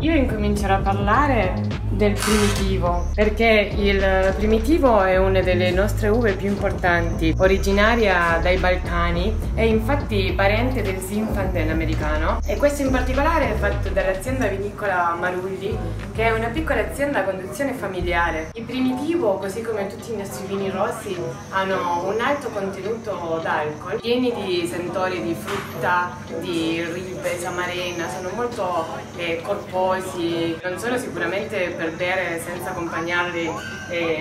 Io incomincerò a parlare del primitivo, perché il primitivo è una delle nostre uve più importanti, originaria dai Balcani, è infatti parente del Zinfandel americano, e questo in particolare è fatto dall'azienda vinicola Marulli, che è una piccola azienda a conduzione familiare. Il primitivo, così come tutti i nostri vini rossi, hanno un alto contenuto d'alcol, pieni di sentori di frutta, di ribes, amarena, sono molto corposi, non sono sicuramente per bere senza accompagnarli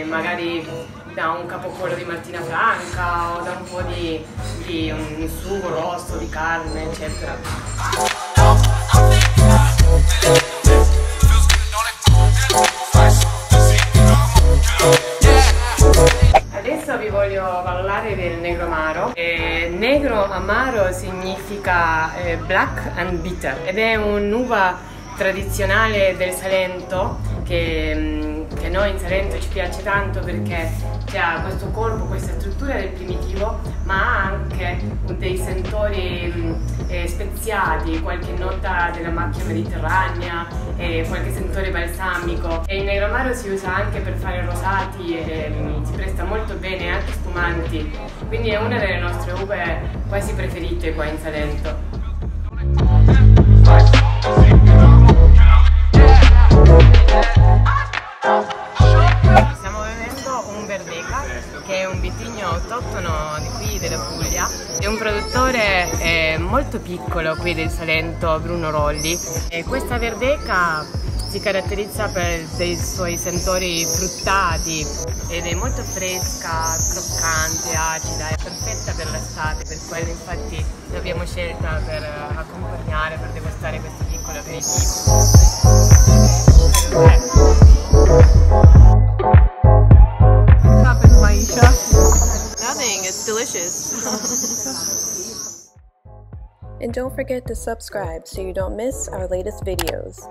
magari da un capocollo di Martina Franca o da un po' di un sugo rosso, di carne, eccetera. Del Negroamaro. Negroamaro significa black and bitter ed è un'uva tradizionale del Salento che noi in Salento ci piace tanto perché ha questo corpo, questa struttura del primitivo, ma ha anche dei sentori speziati, qualche nota della macchia mediterranea, qualche sentore balsamico. E il Negroamaro si usa anche per fare rosati e si presta molto bene anche spumanti, quindi è una delle nostre uve quasi preferite qua in Salento. Che è un vitigno autoctono di qui della Puglia, è un produttore molto piccolo qui del Salento, Bruno Rolli, e questa verdeca si caratterizza per dei suoi sentori fruttati ed è molto fresca, croccante, acida, è perfetta per l'estate, per quello infatti l'abbiamo scelta per accompagnare, per degustare questo piccolo aperitivo. Nothing, it's delicious. And don't forget to subscribe so you don't miss our latest videos.